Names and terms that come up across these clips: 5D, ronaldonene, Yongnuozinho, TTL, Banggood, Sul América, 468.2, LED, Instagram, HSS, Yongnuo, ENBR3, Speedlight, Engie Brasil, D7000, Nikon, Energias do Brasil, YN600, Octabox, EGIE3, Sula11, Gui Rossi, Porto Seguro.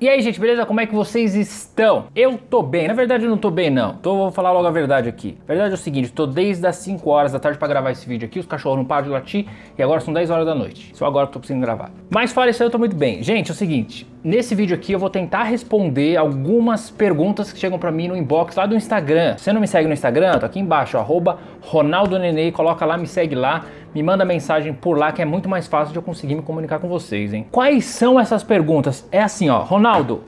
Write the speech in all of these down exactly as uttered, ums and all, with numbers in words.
E aí, gente, beleza? Como é que vocês estão? Eu tô bem, na verdade eu não tô bem não, então eu vou falar logo a verdade aqui. A verdade é o seguinte, tô desde as cinco horas da tarde pra gravar esse vídeo aqui, os cachorros não param de latir e agora são dez horas da noite. Só agora eu tô conseguindo gravar. Mas fora isso aí, eu tô muito bem. Gente, é o seguinte, nesse vídeo aqui eu vou tentar responder algumas perguntas que chegam pra mim no inbox lá do Instagram. Se você não me segue no Instagram, tá aqui embaixo, arroba ronaldonenei, coloca lá, me segue lá. Me manda mensagem por lá que é muito mais fácil de eu conseguir me comunicar com vocês, hein? Quais são essas perguntas? É assim, ó, Ronaldo,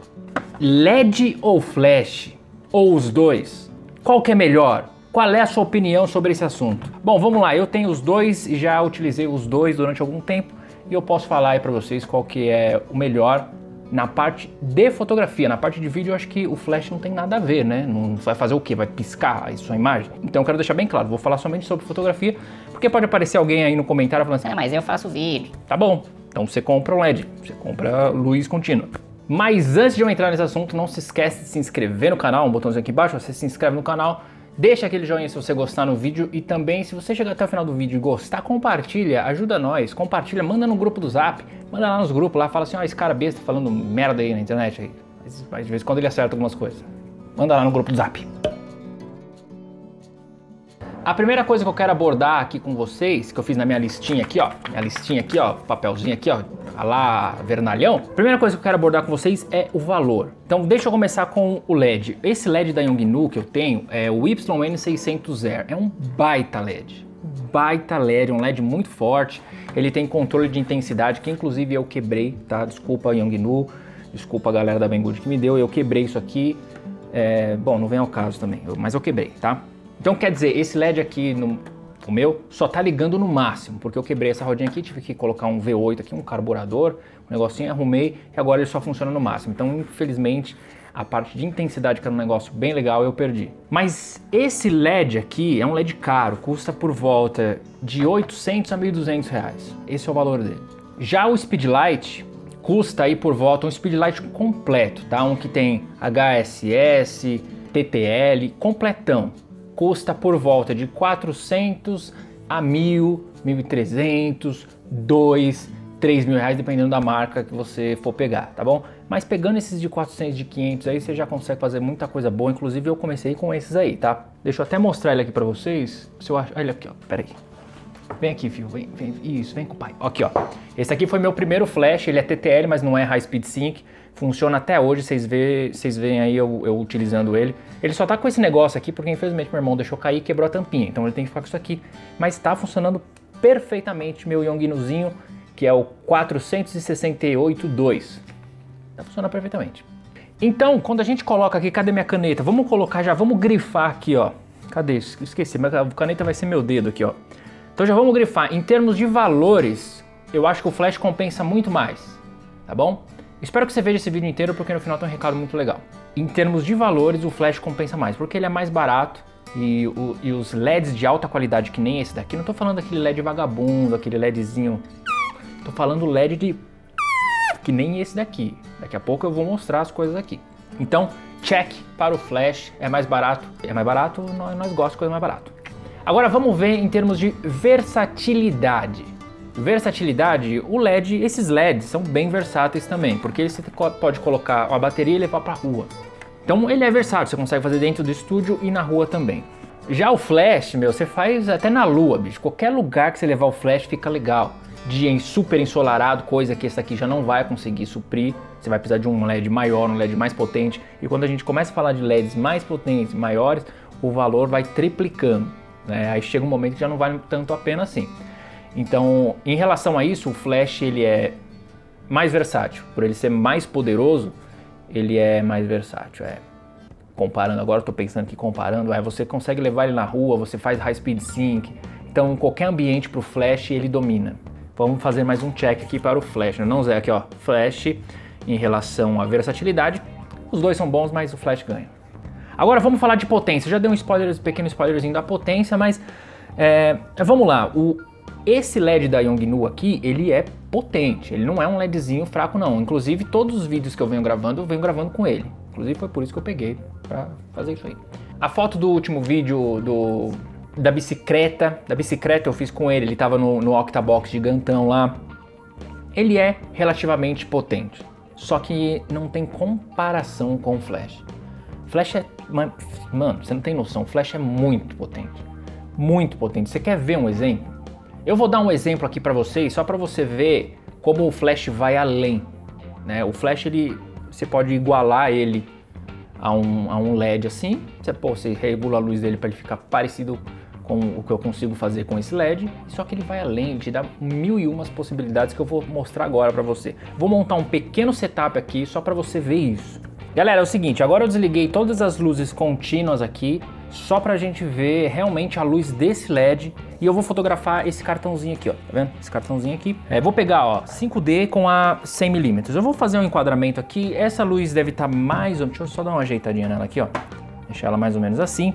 L E D ou flash? Ou os dois? Qual que é melhor? Qual é a sua opinião sobre esse assunto? Bom, vamos lá, eu tenho os dois e já utilizei os dois durante algum tempo e eu posso falar aí pra vocês qual que é o melhor na parte de fotografia. Na parte de vídeo eu acho que o flash não tem nada a ver, né? Não vai fazer o quê? Vai piscar aí sua imagem? Então eu quero deixar bem claro, vou falar somente sobre fotografia, porque pode aparecer alguém aí no comentário falando assim, ah, mas eu faço vídeo. Tá bom, então você compra um L E D, você compra luz contínua. Mas antes de eu entrar nesse assunto, não se esquece de se inscrever no canal, um botãozinho aqui embaixo, você se inscreve no canal, deixa aquele joinha se você gostar no vídeo e também se você chegar até o final do vídeo e gostar, compartilha, ajuda nós, compartilha, manda no grupo do Zap, manda lá nos grupos lá, fala assim, ó, oh, esse cara besta falando merda aí na internet, aí. Mas de vez em quando ele acerta algumas coisas, manda lá no grupo do Zap. A primeira coisa que eu quero abordar aqui com vocês, que eu fiz na minha listinha aqui, ó, minha listinha aqui, ó, papelzinho aqui, ó, a lá, vernalhão. Primeira coisa que eu quero abordar com vocês é o valor. Então deixa eu começar com o L E D. Esse L E D da Yongnuo que eu tenho é o Y N seiscentos. É um baita L E D, baita L E D, um L E D muito forte. Ele tem controle de intensidade, que inclusive eu quebrei, tá? Desculpa Yongnuo, desculpa a galera da Banggood que me deu, eu quebrei isso aqui. É, bom, não vem ao caso também, mas eu quebrei, tá? Então quer dizer, esse L E D aqui, no, o meu, só tá ligando no máximo, porque eu quebrei essa rodinha aqui, tive que colocar um V oito aqui, um carburador, um negocinho, arrumei, e agora ele só funciona no máximo. Então, infelizmente, a parte de intensidade, que era um negócio bem legal, eu perdi. Mas esse L E D aqui é um L E D caro, custa por volta de oitocentos a mil e duzentos reais. Esse é o valor dele. Já o Speedlight custa aí por volta, um Speedlight completo, tá? Um que tem H S S, T T L, completão. Custa por volta de quatrocentos a mil, mil e trezentos, dois, três mil reais, dependendo da marca que você for pegar, tá bom? Mas pegando esses de quatrocentos, de quinhentos aí, você já consegue fazer muita coisa boa. Inclusive eu comecei com esses aí, tá? Deixa eu até mostrar ele aqui pra vocês. Se eu acho... Olha aqui, ó, peraí. Vem aqui, filho, vem, vem, isso, vem com o pai. Aqui, ó, esse aqui foi meu primeiro flash, ele é T T L, mas não é High Speed Sync. Funciona até hoje, vocês vê, vocês veem aí eu, eu utilizando ele. Ele só tá com esse negócio aqui porque infelizmente meu irmão deixou cair e quebrou a tampinha, então ele tem que ficar com isso aqui. Mas tá funcionando perfeitamente meu Yongnuozinho, que é o quatrocentos e sessenta e oito ponto dois. Tá funcionando perfeitamente. Então, quando a gente coloca aqui, cadê minha caneta? Vamos colocar já, vamos grifar aqui, ó. Cadê? Esqueci, mas a caneta vai ser meu dedo aqui, ó. Então já vamos grifar. Em termos de valores, eu acho que o flash compensa muito mais, tá bom? Espero que você veja esse vídeo inteiro, porque no final tem um recado muito legal. Em termos de valores, o flash compensa mais, porque ele é mais barato e, o, e os L E Ds de alta qualidade, que nem esse daqui, não tô falando daquele L E D vagabundo, aquele LEDzinho, tô falando L E D de... que nem esse daqui. Daqui a pouco eu vou mostrar as coisas aqui. Então, check para o flash, é mais barato. É mais barato, nós, nós gostamos de coisa mais barata. Agora vamos ver em termos de versatilidade. Versatilidade, o L E D, esses L E Ds são bem versáteis também, porque você pode colocar uma bateria e levar pra rua. Então ele é versátil, você consegue fazer dentro do estúdio e na rua também. Já o flash, meu, você faz até na lua, bicho. Qualquer lugar que você levar o flash fica legal. Dia super ensolarado, coisa que esse aqui já não vai conseguir suprir. Você vai precisar de um L E D maior, um L E D mais potente. E quando a gente começa a falar de L E Ds mais potentes, maiores, o valor vai triplicando. É, aí chega um momento que já não vale tanto a pena assim. Então, em relação a isso, o flash ele é mais versátil. Por ele ser mais poderoso, ele é mais versátil. É. Comparando agora, eu tô pensando que comparando, é, você consegue levar ele na rua, você faz high speed sync. Então, em qualquer ambiente pro flash, ele domina. Vamos fazer mais um check aqui para o flash. Não, Zé, aqui ó, flash em relação à versatilidade. Os dois são bons, mas o flash ganha. Agora vamos falar de potência. Eu já dei um spoiler, um pequeno spoilerzinho da potência, mas é, vamos lá. O, esse L E D da Yongnuo aqui, ele é potente. Ele não é um LEDzinho fraco não. Inclusive todos os vídeos que eu venho gravando, eu venho gravando com ele. Inclusive foi por isso que eu peguei pra fazer isso aí. A foto do último vídeo do, da bicicleta, da bicicleta eu fiz com ele. Ele tava no, no Octabox gigantão lá. Ele é relativamente potente. só que não tem comparação com o flash. Flash é... mano, você não tem noção, o flash é muito potente. Muito potente. Você quer ver um exemplo? Eu vou dar um exemplo aqui para vocês, só para você ver como o flash vai além, né? O flash, ele, você pode igualar ele a um, a um L E D assim. Você, pô, você regula a luz dele para ele ficar parecido com o que eu consigo fazer com esse L E D. Só que ele vai além, ele te dá mil e umas possibilidades que eu vou mostrar agora para você. Vou montar um pequeno setup aqui só para você ver isso. Galera, é o seguinte, agora eu desliguei todas as luzes contínuas aqui, só pra gente ver realmente a luz desse L E D, e eu vou fotografar esse cartãozinho aqui, ó, tá vendo? Esse cartãozinho aqui. É, vou pegar, ó, cinco D com a cem milímetros. Eu vou fazer um enquadramento aqui, essa luz deve estar tá mais ou menos, deixa eu só dar uma ajeitadinha nela aqui, ó, deixar ela mais ou menos assim.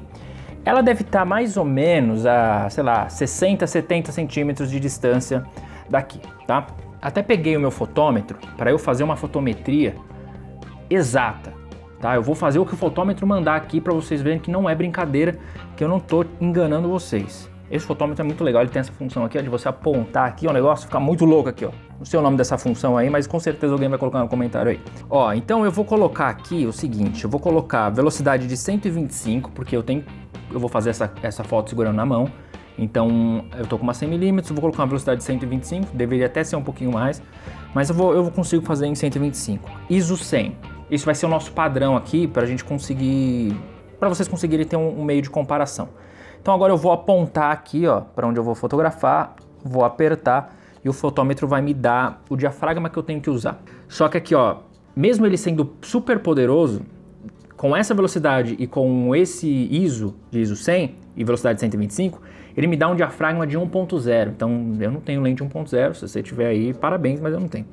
Ela deve estar tá mais ou menos a, sei lá, sessenta, setenta centímetros de distância daqui, tá? Até peguei o meu fotômetro para eu fazer uma fotometria exata, tá? Eu vou fazer o que o fotômetro mandar aqui para vocês verem que não é brincadeira, que eu não tô enganando vocês. Esse fotômetro é muito legal, ele tem essa função aqui, ó, de você apontar aqui, ó, o negócio fica muito louco aqui, ó. Não sei o nome dessa função aí, mas com certeza alguém vai colocar no comentário aí. Ó, então eu vou colocar aqui o seguinte, eu vou colocar velocidade de cento e vinte e cinco, porque eu tenho, eu vou fazer essa, essa foto segurando na mão. Então eu tô com uma cem milímetros, vou colocar uma velocidade de cento e vinte e cinco, deveria até ser um pouquinho mais, mas eu vou, eu consigo fazer em cento e vinte e cinco. I S O cem. Isso vai ser o nosso padrão aqui para a gente conseguir, para vocês conseguirem ter um, um meio de comparação. Então agora eu vou apontar aqui, ó, para onde eu vou fotografar, vou apertar e o fotômetro vai me dar o diafragma que eu tenho que usar. Só que aqui, ó, mesmo ele sendo super poderoso, com essa velocidade e com esse I S O de I S O cem e velocidade de cento e vinte e cinco, ele me dá um diafragma de um ponto zero. Então eu não tenho lente um ponto zero, se você tiver aí, parabéns, mas eu não tenho.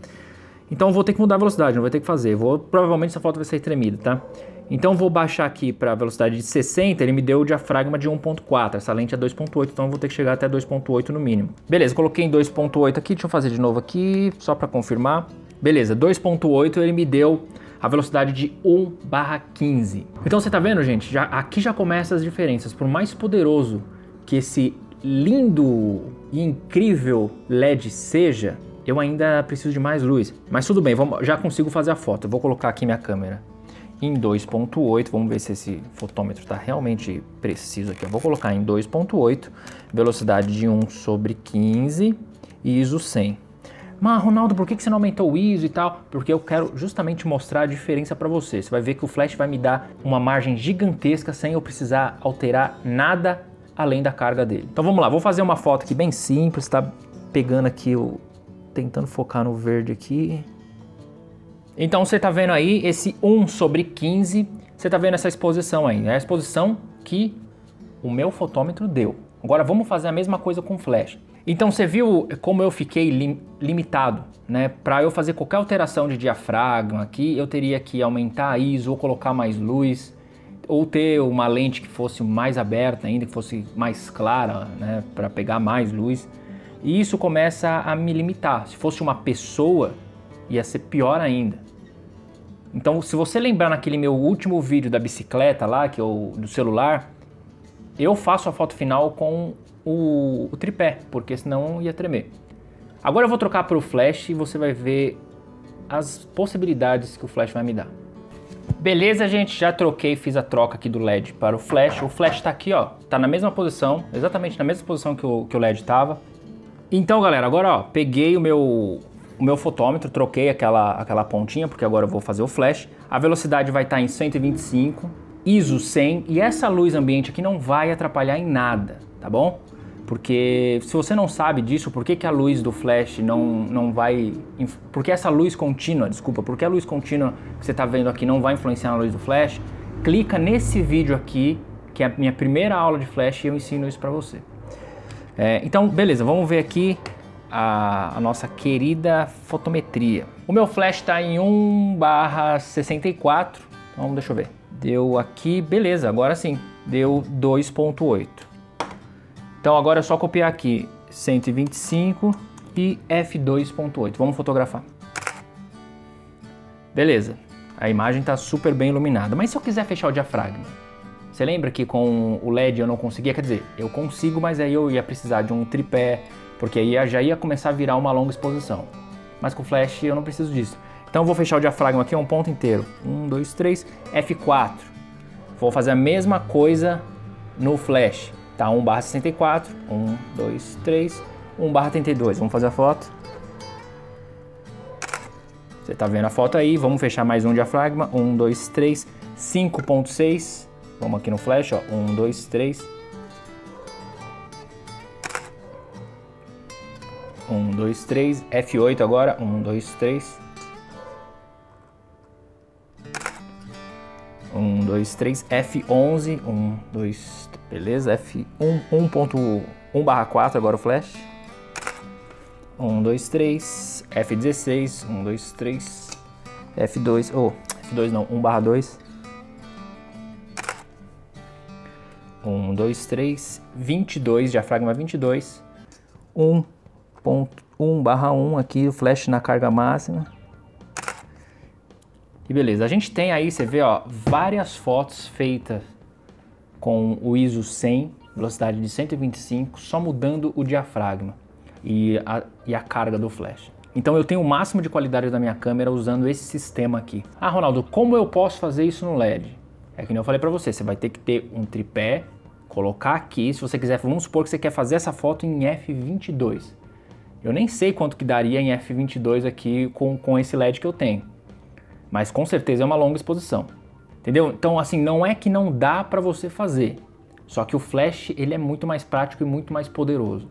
Então eu vou ter que mudar a velocidade, não vou ter que fazer. Vou, provavelmente essa foto vai ser tremida, tá? Então eu vou baixar aqui para a velocidade de sessenta, ele me deu o diafragma de um ponto quatro. Essa lente é dois ponto oito, então eu vou ter que chegar até dois ponto oito no mínimo. Beleza, coloquei em dois ponto oito aqui, deixa eu fazer de novo aqui, só para confirmar. Beleza, dois ponto oito ele me deu a velocidade de um barra quinze. Então você tá vendo, gente? Já, aqui já começam as diferenças. Por mais poderoso que esse lindo e incrível L E D seja, eu ainda preciso de mais luz, mas tudo bem, vamos, já consigo fazer a foto. Eu vou colocar aqui minha câmera em dois ponto oito, vamos ver se esse fotômetro está realmente preciso aqui. Eu vou colocar em dois ponto oito, velocidade de um sobre quinze e I S O cem. Mas Ronaldo, por que que você não aumentou o I S O e tal? Porque eu quero justamente mostrar a diferença para você. Você vai ver que o flash vai me dar uma margem gigantesca sem eu precisar alterar nada além da carga dele. Então vamos lá, vou fazer uma foto aqui bem simples, tá? Pegando aqui o... tentando focar no verde aqui. Então você tá vendo aí esse um sobre quinze, você tá vendo essa exposição aí, né? A exposição que o meu fotômetro deu. Agora vamos fazer a mesma coisa com flash. Então você viu como eu fiquei lim limitado, né? Para eu fazer qualquer alteração de diafragma aqui, eu teria que aumentar a I S O, ou colocar mais luz, ou ter uma lente que fosse mais aberta ainda, que fosse mais clara, né? Para pegar mais luz. E isso começa a me limitar. Se fosse uma pessoa, ia ser pior ainda. Então, se você lembrar naquele meu último vídeo da bicicleta lá, que eu, do celular, eu faço a foto final com o, o tripé, porque senão ia tremer. Agora eu vou trocar para o flash e você vai ver as possibilidades que o flash vai me dar. Beleza, gente, já troquei, fiz a troca aqui do L E D para o flash. O flash tá aqui, ó, tá na mesma posição, exatamente na mesma posição que o, que o L E D tava. Então, galera, agora, ó, peguei o meu, o meu fotômetro, troquei aquela, aquela pontinha, porque agora eu vou fazer o flash. A velocidade vai estar em cento e vinte e cinco, I S O cem, e essa luz ambiente aqui não vai atrapalhar em nada, tá bom? Porque se você não sabe disso, por que que a luz do flash não, não vai... Porque essa luz contínua, desculpa, porque a luz contínua que você tá vendo aqui não vai influenciar na luz do flash, clica nesse vídeo aqui, que é a minha primeira aula de flash, e eu ensino isso pra você. É, então, beleza, vamos ver aqui a, a nossa querida fotometria. O meu flash está em um barra sessenta e quatro, então deixa eu ver. Deu aqui, beleza, agora sim, deu dois ponto oito. Então agora é só copiar aqui, cento e vinte e cinco e F dois ponto oito, vamos fotografar. Beleza, a imagem está super bem iluminada, mas se eu quiser fechar o diafragma? Você lembra que com o L E D eu não conseguia? Quer dizer, eu consigo, mas aí eu ia precisar de um tripé, porque aí já ia começar a virar uma longa exposição. Mas com o flash eu não preciso disso. Então eu vou fechar o diafragma aqui um ponto inteiro, um, dois, três, F quatro. Vou fazer a mesma coisa no flash, tá? um barra sessenta e quatro, um, dois, três, um barra trinta e dois. Vamos fazer a foto. Você tá vendo a foto aí, vamos fechar mais um diafragma, um, dois, três, cinco ponto seis. Vamos aqui no flash, ó, um, dois, três. um, dois, três, F oito agora, um, dois, três. um, dois, três, F onze, um, dois, beleza, F um, um ponto um barra quatro agora o flash, um, dois, três, F dezesseis, um, dois, três, F dois, oh, F dois não, um barra dois, um, dois, três, vinte e dois, diafragma vinte e dois, um ponto um barra um aqui, o flash na carga máxima. E beleza, a gente tem aí, você vê, ó, várias fotos feitas com o ISO cem, velocidade de cento e vinte e cinco, só mudando o diafragma e a, e a carga do flash. Então eu tenho o máximo de qualidade da minha câmera usando esse sistema aqui. Ah, Ronaldo, como eu posso fazer isso no L E D? É que nem eu falei pra você, você vai ter que ter um tripé, colocar aqui, se você quiser, vamos supor que você quer fazer essa foto em F vinte e dois. Eu nem sei quanto que daria em F vinte e dois aqui com, com esse L E D que eu tenho. Mas com certeza é uma longa exposição, entendeu? Então assim, não é que não dá pra você fazer, só que o flash ele é muito mais prático e muito mais poderoso.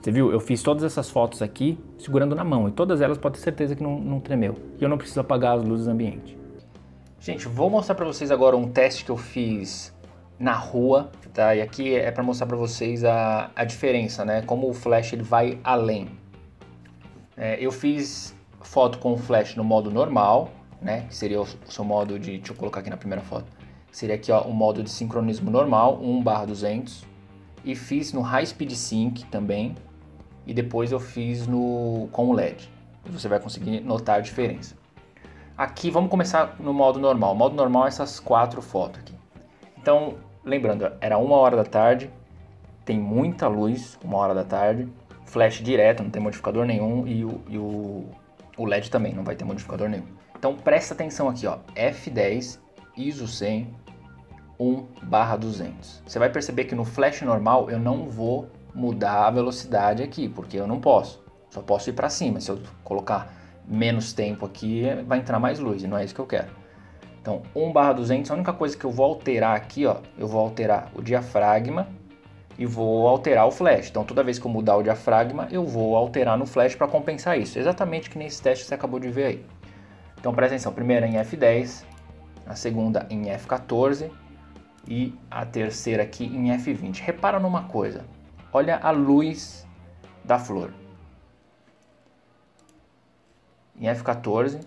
Você viu? Eu fiz todas essas fotos aqui segurando na mão e todas elas pode ter certeza que não, não tremeu. E eu não preciso apagar as luzes ambiente. Gente, vou mostrar pra vocês agora um teste que eu fiz na rua, tá? E aqui é pra mostrar pra vocês a, a diferença, né? Como o flash ele vai além. É, eu fiz foto com o flash no modo normal, né, que seria o seu modo de, deixa eu colocar aqui na primeira foto, seria aqui ó, o modo de sincronismo normal, um barra duzentos, e fiz no High Speed Sync também, e depois eu fiz no, com o L E D, e você vai conseguir notar a diferença. Aqui, vamos começar no modo normal, o modo normal é essas quatro fotos aqui. Então, lembrando, era uma hora da tarde, tem muita luz, uma hora da tarde, flash direto, não tem modificador nenhum, e o, e o, o L E D também, não vai ter modificador nenhum. Então presta atenção aqui, ó, F dez, ISO cem, um barra duzentos. Você vai perceber que no flash normal eu não vou mudar a velocidade aqui, porque eu não posso. Só posso ir para cima, se eu colocar menos tempo aqui vai entrar mais luz e não é isso que eu quero. Então um barra duzentos, a única coisa que eu vou alterar aqui, ó, eu vou alterar o diafragma e vou alterar o flash. Então toda vez que eu mudar o diafragma eu vou alterar no flash para compensar isso. Exatamente que nesse teste que você acabou de ver aí. Então presta atenção, a primeira em F dez, a segunda em F quatorze e a terceira aqui em F vinte. Repara numa coisa, olha a luz da flor. Em F quatorze,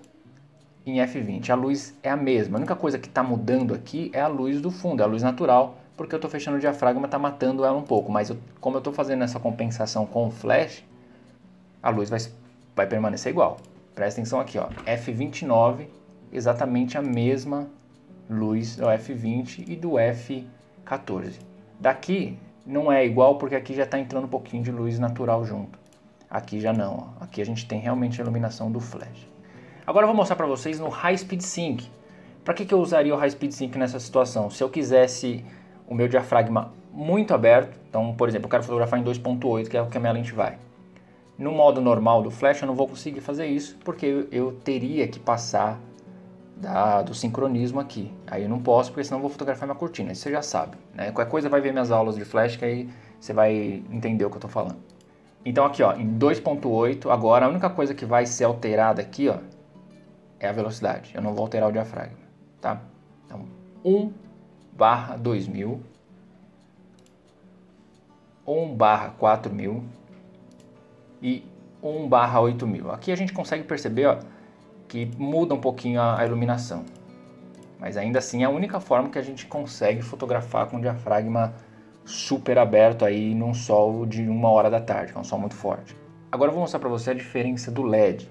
em F vinte, a luz é a mesma. A única coisa que está mudando aqui é a luz do fundo, é a luz natural, porque eu estou fechando o diafragma, está matando ela um pouco. Mas eu, como eu estou fazendo essa compensação com o flash, a luz vai, vai permanecer igual. Presta atenção aqui, ó, F vinte e nove, exatamente a mesma luz do F vinte e do F quatorze. Daqui não é igual porque aqui já está entrando um pouquinho de luz natural junto. Aqui já não, ó. Aqui a gente tem realmente a iluminação do flash. Agora eu vou mostrar para vocês no High Speed Sync. Para que, que eu usaria o High Speed Sync nessa situação? Se eu quisesse o meu diafragma muito aberto, então por exemplo, eu quero fotografar em dois ponto oito, que é o que a minha lente vai. No modo normal do flash eu não vou conseguir fazer isso, porque eu teria que passar da, do sincronismo aqui. Aí eu não posso, porque senão eu vou fotografar minha cortina, isso você já sabe, né? Qualquer coisa vai ver minhas aulas de flash, que aí você vai entender o que eu estou falando. Então aqui ó, em dois ponto oito, agora a única coisa que vai ser alterada aqui ó, é a velocidade. Eu não vou alterar o diafragma, tá? Então um barra dois mil, um barra quatro mil, e um barra oito mil. Aqui a gente consegue perceber ó, que muda um pouquinho a iluminação, mas ainda assim é a única forma que a gente consegue fotografar com o diafragma super aberto aí num sol de uma hora da tarde, que é um sol muito forte. Agora eu vou mostrar para você a diferença do L E D.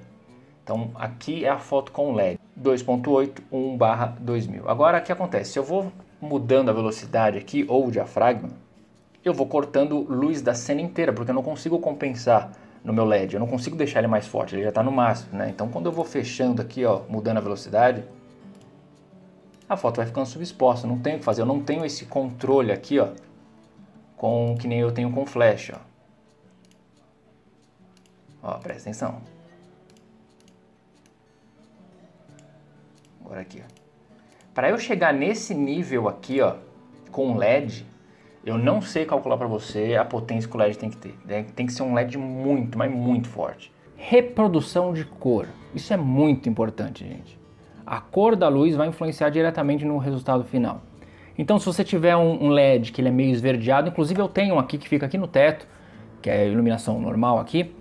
Então aqui é a foto com L E D, dois ponto oito, um barra dois mil. Agora o que acontece? Se eu vou mudando a velocidade aqui ou o diafragma, eu vou cortando luz da cena inteira, porque eu não consigo compensar no meu L E D, eu não consigo deixar ele mais forte, ele já está no máximo, né? Então quando eu vou fechando aqui, ó, mudando a velocidade, a foto vai ficando subexposta, não tenho o que fazer, eu não tenho esse controle aqui, ó, com, que nem eu tenho com flash, ó. Ó, presta atenção. Agora aqui, ó. Para eu chegar nesse nível aqui, ó, com L E D, eu não sei calcular para você a potência que o L E D tem que ter. Tem que ser um L E D muito, mas muito forte. Reprodução de cor. Isso é muito importante, gente. A cor da luz vai influenciar diretamente no resultado final. Então, se você tiver um L E D que ele é meio esverdeado, inclusive eu tenho um aqui que fica aqui no teto, que é a iluminação normal aqui,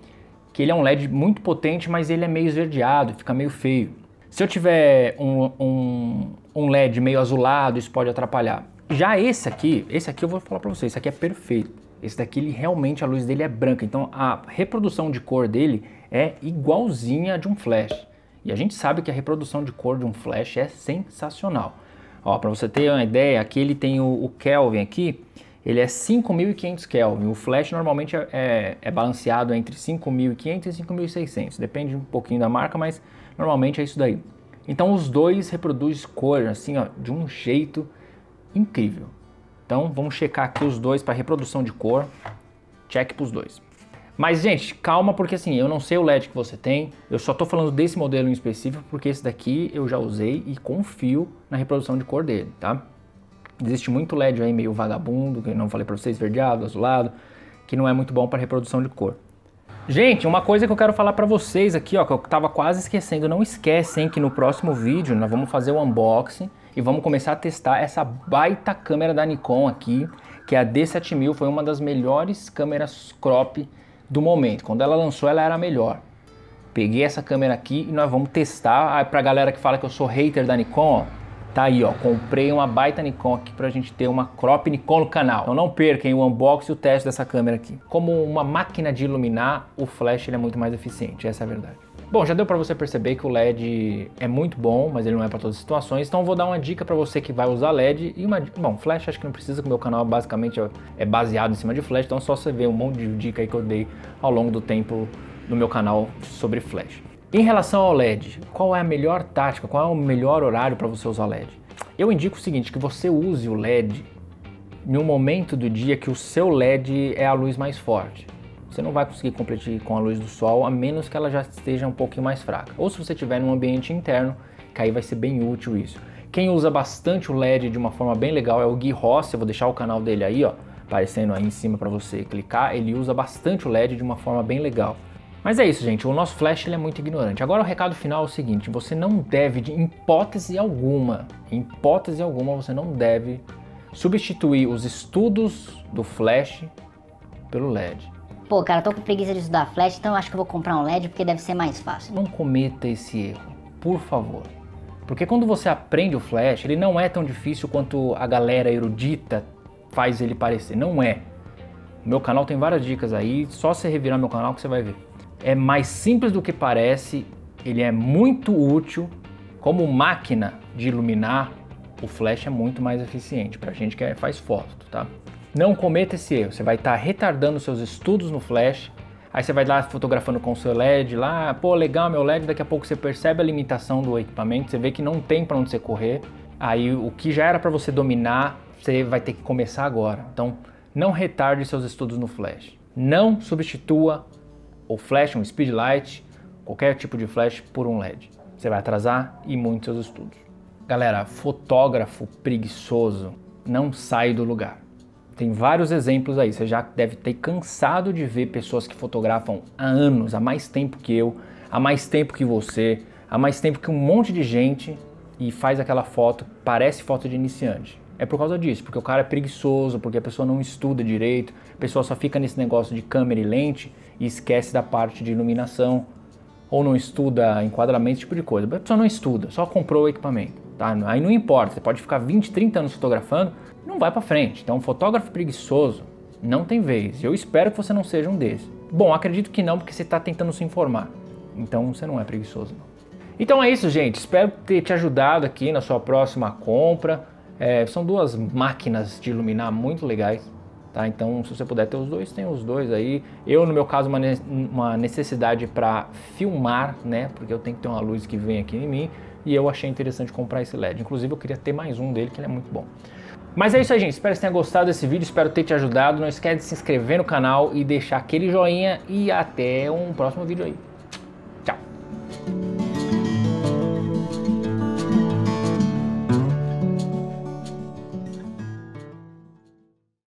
que ele é um L E D muito potente, mas ele é meio esverdeado, fica meio feio. Se eu tiver um, um, um L E D meio azulado, isso pode atrapalhar. Já esse aqui, esse aqui eu vou falar pra vocês, esse aqui é perfeito. Esse daqui, ele, realmente a luz dele é branca, então a reprodução de cor dele é igualzinha a de um flash. E a gente sabe que a reprodução de cor de um flash é sensacional. Ó, pra você ter uma ideia, aqui ele tem o, o Kelvin aqui, ele é cinco mil e quinhentos Kelvin. O flash normalmente é, é, é balanceado entre cinco mil e quinhentos e cinco mil e seiscentos, depende um pouquinho da marca, mas... normalmente é isso daí. Então os dois reproduzem cor assim, ó, de um jeito incrível. Então vamos checar aqui os dois para reprodução de cor. Check para os dois. Mas gente, calma, porque assim, eu não sei o L E D que você tem. Eu só estou falando desse modelo em específico porque esse daqui eu já usei e confio na reprodução de cor dele, tá? Existe muito L E D aí meio vagabundo, que eu não falei para vocês, verdeado, azulado, que não é muito bom para reprodução de cor. Gente, uma coisa que eu quero falar pra vocês aqui, ó, que eu tava quase esquecendo, não esquecem que no próximo vídeo nós vamos fazer o unboxing e vamos começar a testar essa baita câmera da Nikon aqui, que é a D sete mil, foi uma das melhores câmeras crop do momento. Quando ela lançou, ela era a melhor. Peguei essa câmera aqui e nós vamos testar. Ah, pra galera que fala que eu sou hater da Nikon, ó, tá aí, ó, comprei uma baita Nikon aqui pra gente ter uma crop Nikon no canal. Então não percam o unboxing e o teste dessa câmera aqui. Como uma máquina de iluminar, o flash ele é muito mais eficiente, essa é a verdade. Bom, já deu pra você perceber que o L E D é muito bom, mas ele não é pra todas as situações. Então eu vou dar uma dica pra você que vai usar L E D e uma... bom, flash acho que não precisa, que o meu canal basicamente é baseado em cima de flash. Então só você vê um monte de dica aí que eu dei ao longo do tempo no meu canal sobre flash. Em relação ao L E D, qual é a melhor tática, qual é o melhor horário para você usar L E D? Eu indico o seguinte, que você use o L E D no momento do dia que o seu L E D é a luz mais forte. Você não vai conseguir competir com a luz do sol, a menos que ela já esteja um pouquinho mais fraca. Ou se você estiver num ambiente interno, que aí vai ser bem útil isso. Quem usa bastante o L E D de uma forma bem legal é o Gui Rossi, eu vou deixar o canal dele aí, ó, aparecendo aí em cima para você clicar. Ele usa bastante o L E D de uma forma bem legal. Mas é isso, gente, o nosso flash ele é muito ignorante. Agora o recado final é o seguinte, você não deve, de hipótese alguma, em hipótese alguma, você não deve substituir os estudos do flash pelo L E D. Pô, cara, tô com preguiça de estudar flash, então eu acho que eu vou comprar um L E D porque deve ser mais fácil. Não cometa esse erro, por favor. Porque quando você aprende o flash, ele não é tão difícil quanto a galera erudita faz ele parecer, não é. Meu canal tem várias dicas aí, só você revirar meu canal que você vai ver. É mais simples do que parece, ele é muito útil. Como máquina de iluminar, o flash é muito mais eficiente para a gente que faz foto, tá? Não cometa esse erro, você vai estar tá retardando seus estudos no flash, aí você vai lá fotografando com o seu L E D lá, pô, legal meu L E D, daqui a pouco você percebe a limitação do equipamento, você vê que não tem para onde você correr, aí o que já era para você dominar, você vai ter que começar agora. Então, não retarde seus estudos no flash, não substitua ou flash, um speedlight, qualquer tipo de flash por um L E D. Você vai atrasar e muito seus estudos. Galera, fotógrafo preguiçoso não sai do lugar. Tem vários exemplos aí, você já deve ter cansado de ver pessoas que fotografam há anos, há mais tempo que eu, há mais tempo que você, há mais tempo que um monte de gente e faz aquela foto, parece foto de iniciante. É por causa disso, porque o cara é preguiçoso, porque a pessoa não estuda direito, a pessoa só fica nesse negócio de câmera e lente e esquece da parte de iluminação, ou não estuda enquadramento, esse tipo de coisa. A pessoa não estuda, só comprou o equipamento, tá? Aí não importa, você pode ficar vinte, trinta anos fotografando, não vai pra frente. Então, um fotógrafo preguiçoso não tem vez. Eu espero que você não seja um desses. Bom, acredito que não, porque você tá tentando se informar. Então, você não é preguiçoso, não. Então é isso, gente. Espero ter te ajudado aqui na sua próxima compra. É, são duas máquinas de iluminar muito legais, Tá? Então, se você puder ter os dois, tem os dois aí. Eu, no meu caso, uma, ne uma necessidade para filmar, né? Porque eu tenho que ter uma luz que vem aqui em mim. E eu achei interessante comprar esse L E D. Inclusive, eu queria ter mais um dele, que ele é muito bom. Mas é isso aí, gente. Espero que você tenha gostado desse vídeo. Espero ter te ajudado. Não esquece de se inscrever no canal e deixar aquele joinha. E até um próximo vídeo aí.